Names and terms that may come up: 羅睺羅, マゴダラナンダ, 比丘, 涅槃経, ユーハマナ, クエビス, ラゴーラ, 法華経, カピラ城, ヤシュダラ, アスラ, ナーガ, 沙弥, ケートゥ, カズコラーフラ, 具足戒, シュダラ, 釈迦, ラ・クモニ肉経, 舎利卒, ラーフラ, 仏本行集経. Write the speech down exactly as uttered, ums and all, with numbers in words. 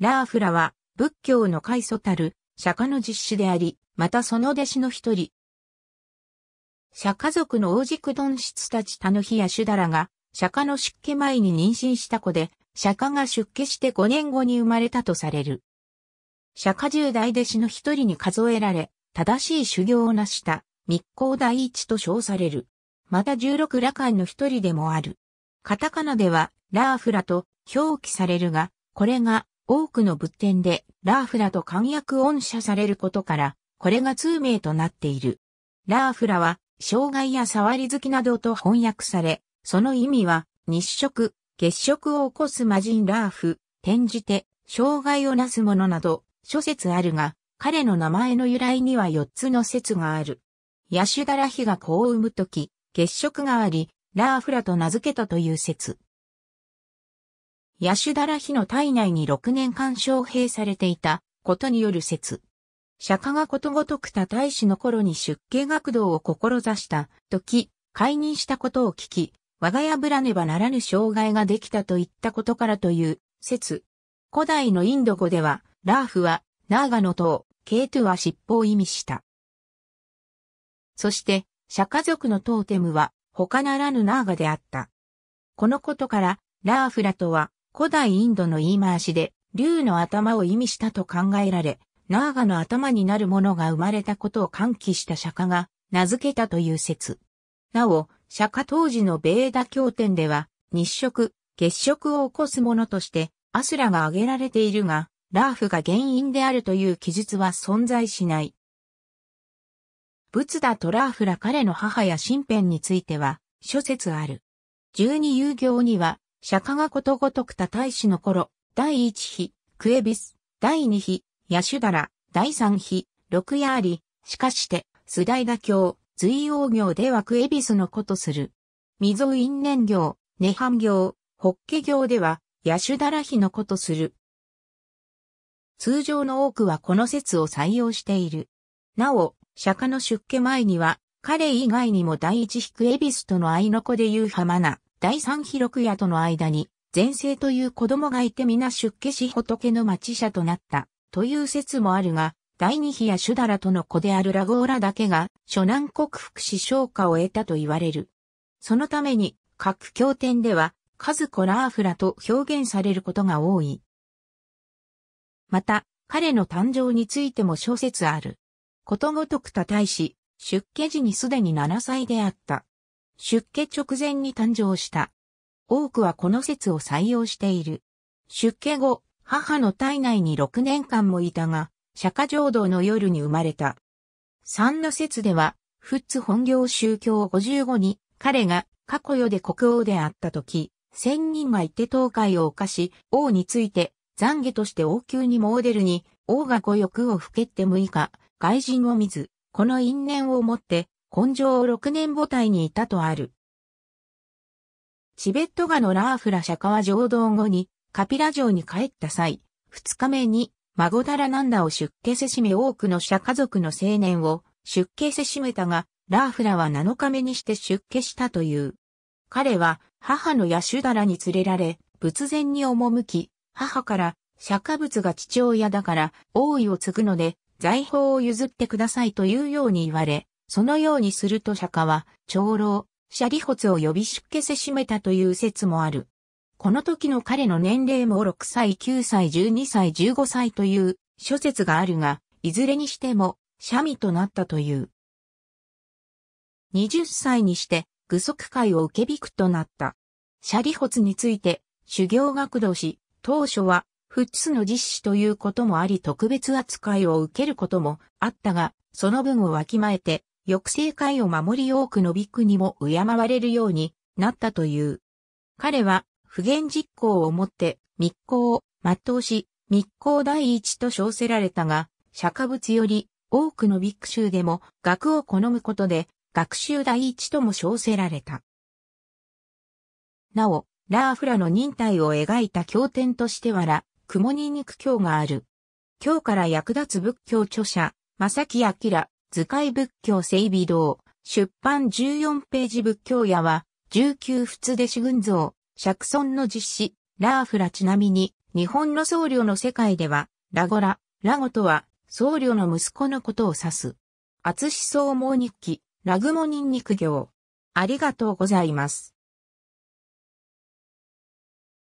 ラーフラは仏教の開祖たる釈迦の実子であり、またその弟子の一人。釈迦族の王軸鈍執たちタヌヒやシュダラが釈迦の出家前に妊娠した子で、釈迦が出家してごねんごに生まれたとされる。釈迦十大弟子の一人に数えられ、正しい修行を成した密教第一と称される。また十六羅漢の一人でもある。カタカナではラーフラと表記されるが、これが多くの仏典でラーフラと簡訳音写されることから、これが通名となっている。ラーフラは、障害や触り好きなどと翻訳され、その意味は、日食、月食を起こす魔人ラーフ、転じて、障害をなすものなど、諸説あるが、彼の名前の由来にはよっつの説がある。ヤシュダラヒが子を産むとき、月食があり、ラーフラと名付けたという説。ヤシュダラヒの体内にろくねんかん招聘されていたことによる説。釈迦がことごとく他大師の頃に出家学道を志した時、懐妊したことを聞き、我が家ぶらねばならぬ障害ができたと言ったことからという説。古代のインド語では、ラーフはナーガの頭、ケートゥは尻尾を意味した。そして、釈迦族のトーテムは他ならぬナーガであった。このことから、ラーフラとは古代インドの言い回しで、竜の頭を意味したと考えられ、ナーガの頭になるものが生まれたことを喚起した釈迦が名付けたという説。なお、釈迦当時のベーダ経典では、日食、月食を起こすものとして、アスラが挙げられているが、ラーフが原因であるという記述は存在しない。仏陀とラーフラ彼の母や身辺については、諸説ある。十二遊行には、釈迦がことごとく他大師の頃、第一日、クエビス、第二日、ヤシュダラ、だいさん日、六夜あり、しかして、スダイダ経、随王行ではクエビスのことする。未曾因念行、涅槃行、法華経では、ヤシュダラヒのことする。通常の多くはこの説を採用している。なお、釈迦の出家前には、彼以外にも第一日クエビスとの愛の子でユーハマナ、だいさん日六夜との間に、前世という子供がいて皆出家し仏の町者となった。という説もあるが、第二日やシュダラとの子であるラゴーラだけが、諸難克服し昇華を得たと言われる。そのために、各経典では、カズコラーフラと表現されることが多い。また、彼の誕生についても諸説ある。ことごとく他大師、出家時にすでにななさいであった。出家直前に誕生した。多くはこの説を採用している。出家後、母の体内にろくねんかんもいたが、釈迦浄土の夜に生まれた。三の説では、仏本行宗教ごじゅうごに、彼が過去世で国王であった時、千人がいて東海を犯し、王について、懺悔として王宮に詣でるに、王が五欲をふけってむいか、外人を見ず、この因縁をもって、今生をろくねん母体にいたとある。チベット画のラーフラ釈迦は浄土後に、カピラ城に帰った際、二日目に、マゴダラナンダを出家せしめ多くの釈迦族の青年を出家せしめたが、ラーフラはなのかめにして出家したという。彼は母のヤシュダラに連れられ、仏前に赴き、母から、釈迦仏が父親だから、王位を継ぐので、財宝を譲ってくださいというように言われ、そのようにすると釈迦は、長老、舎利卒を呼び出家せしめたという説もある。この時の彼の年齢もろくさい、きゅうさい、じゅうにさい、じゅうごさいという諸説があるが、いずれにしても、奢弥となったという。はたちにして、具足戒を受けびくとなった。舎利卒について、修行学道し、当初は、仏の実子ということもあり特別扱いを受けることもあったが、その分をわきまえて、抑制戒を守り多くのビッグにも敬われるようになったという。彼は、普賢実行をもって、密教を全うし、密教第一と称せられたが、釈迦仏より多くの比丘衆でも学を好むことで、学習第一とも称せられた。なお、ラーフラの忍耐を描いた経典としてはラ・クモニ肉経がある。経から役立つ仏教著者、正木明、図解仏教整備堂、出版じゅうよんページ仏教屋は、じゅうきゅう仏弟子群像。釈尊の実子、ラーフラちなみに、日本の僧侶の世界では、ラゴラ、ラゴとは、僧侶の息子のことを指す。厚思想網日記、羅雲人肉行。ありがとうございます。